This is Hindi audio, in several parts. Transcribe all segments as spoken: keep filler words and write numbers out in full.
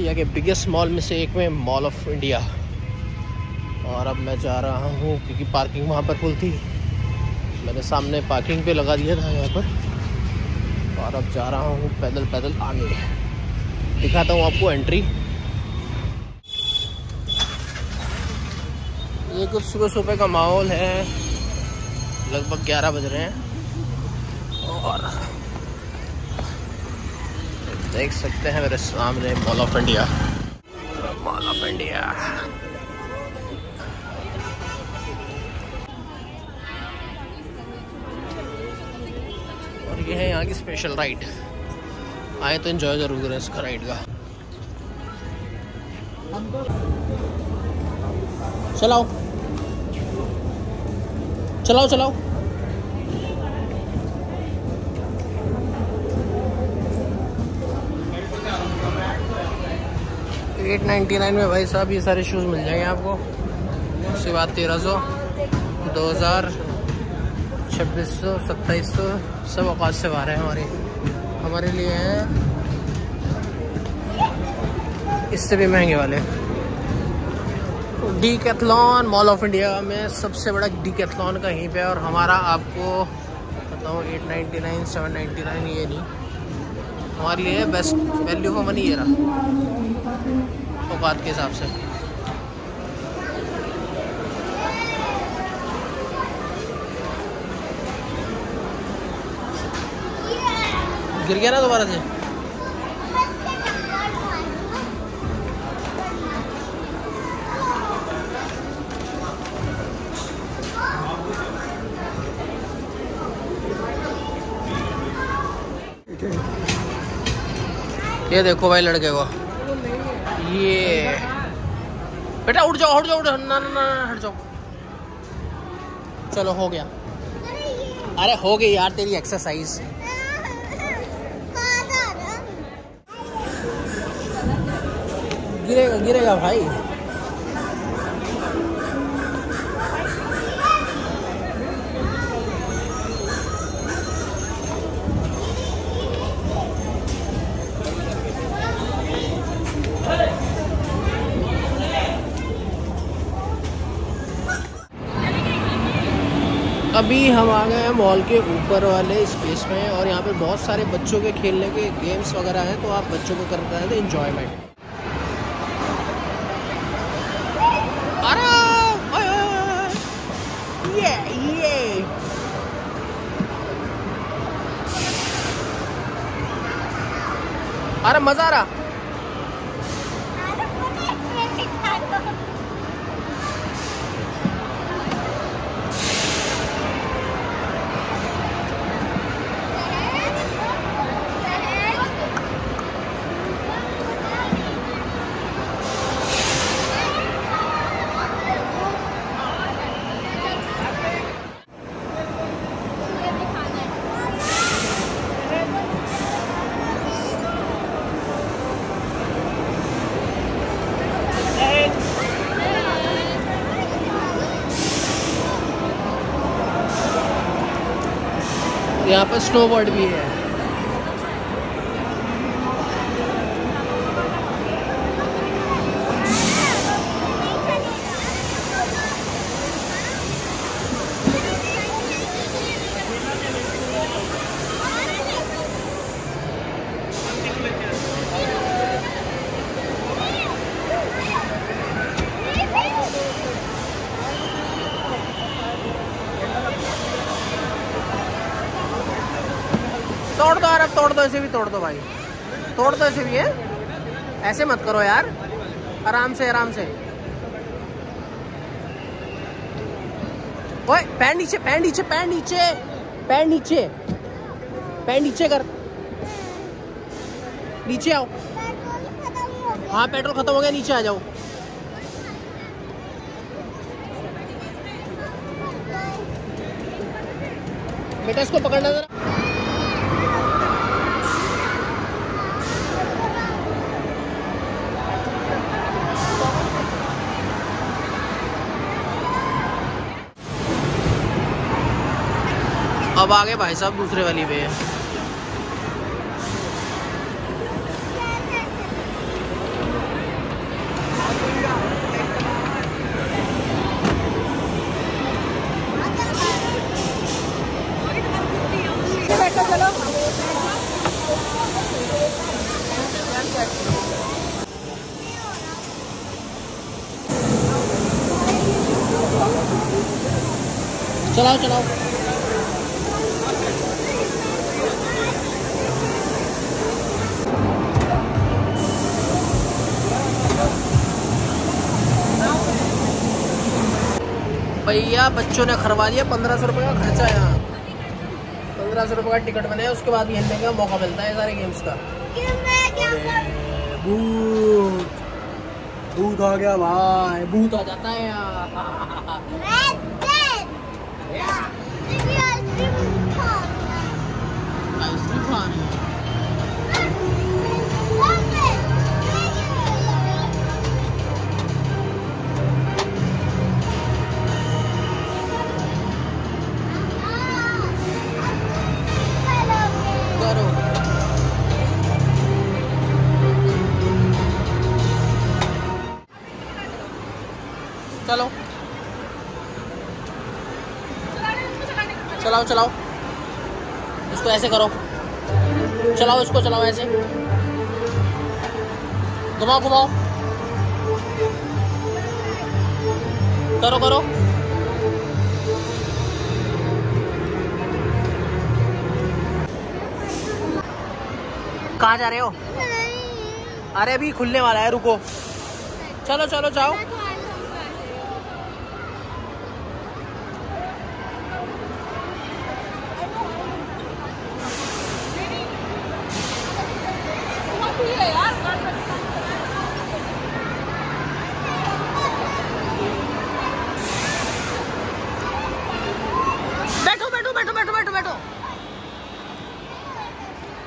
इंडिया के बिगेस्ट मॉल में से एक में मॉल ऑफ इंडिया। और अब मैं जा रहा हूँ क्योंकि पार्किंग वहाँ पर फुल थी, मैंने सामने पार्किंग पे लगा दिया था यहाँ पर। और अब जा रहा हूँ पैदल पैदल आने, दिखाता हूँ आपको एंट्री। ये कुछ सुबह सुबह का माहौल है, लगभग ग्यारह बज रहे हैं और देख सकते हैं मेरे सामने mall of India. Mall of India और ये है यहाँ की स्पेशल राइड, आए तो एंजॉय जरूर करें इसका राइड का। चलाओ चलाओ चलाओ आठ सौ निन्यानवे में भाई साहब ये सारे शूज़ मिल जाएंगे आपको। उसके बाद तेरह सौ, दो हज़ार, छब्बीस सौ, सत्ताईस सौ सब औकात से बाहर है हमारे हमारे लिए हैं इससे भी महंगे वाले। डीकैथलॉन मॉल ऑफ इंडिया में सबसे बड़ा डीकैथलॉन का यहीं पे है और हमारा आपको बताऊँ आठ सौ निन्यानवे, सात सौ निन्यानवे ये नहीं, हमारे लिए बेस्ट वैल्यू फॉर मनी ये रहा औकात के हिसाब से। गिर गया ना दोबारा से। ये देखो भाई लड़के को, ये बेटा उठ जाओ उठ जाओ उठ जाओ ना ना हट जाओ। चलो हो गया, अरे हो गई यार तेरी एक्सरसाइज। गिरेगा गिरेगा भाई। अभी हम आ गए हैं मॉल के ऊपर वाले स्पेस में और यहाँ पे बहुत सारे बच्चों के खेलने के गेम्स वगैरह हैं, तो आप बच्चों को करते हैं तो इन्जॉयमेंट। अरे ये ये अरे मजा आ रहा। यहाँ पर स्नोबोर्ड भी है। तोड़ दो यार, अब तोड़ दो, ऐसे भी तोड़ दो भाई, तोड़ दो ऐसे भी है, ऐसे मत करो यार, आराम से आराम से। ओए पैर नीचे पैर नीचे पैर नीचे पैर नीचे पैर नीचे कर, नीचे आओ। हाँ पेट्रोल खत्म हो गया, नीचे आ जाओ। बेटा इसको पकड़ना जरा। अब आगे भाई साहब दूसरे वाली पे है। चलाओ चलाओ भैया, बच्चों ने खरवा दिया। पंद्रह सौ रुपये का खर्चा है यहाँ, पंद्रह सौ रुपये का टिकट बनाया। उसके बाद खेलने का मौका मिलता है सारे गेम्स का। भूत भूत आ गया भाई, भूत आ जाता है यार। चलो चलाओ चलाओ इसको, ऐसे करो, चलाओ इसको, चलाओ ऐसे, घुमाओ घुमाओ, करो करो, कहाँ जा रहे हो? अरे अभी खुलने वाला है, रुको। चलो चलो जाओ।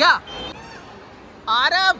क्या आरब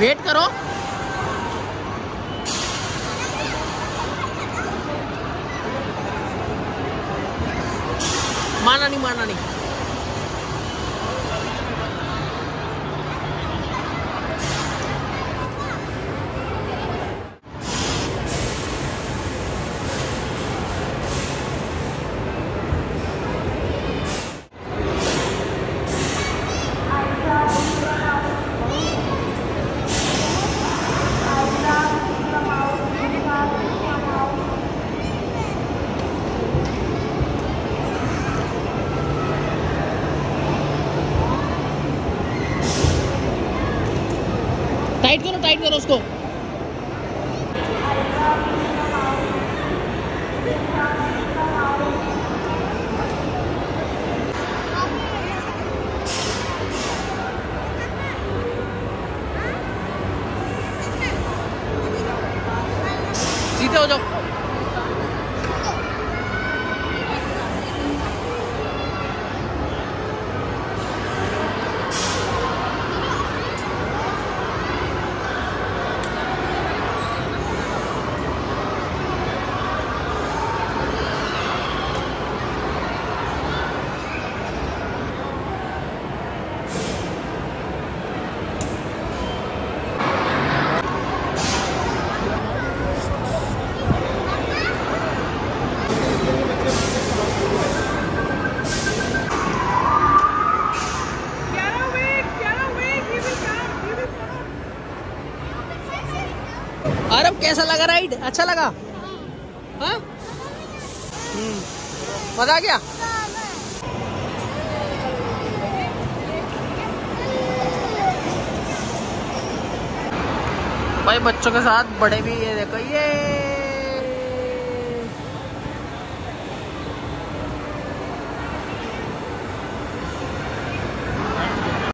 वेट करो, माना नहीं माना नहीं टाइट करो, टाइट करो उसको। सीधे हो जाओ। आरब कैसा लगा राइड? अच्छा लगा? हाँ, मजा आ गया। भाई बच्चों के साथ बड़े भी, ये देखो ये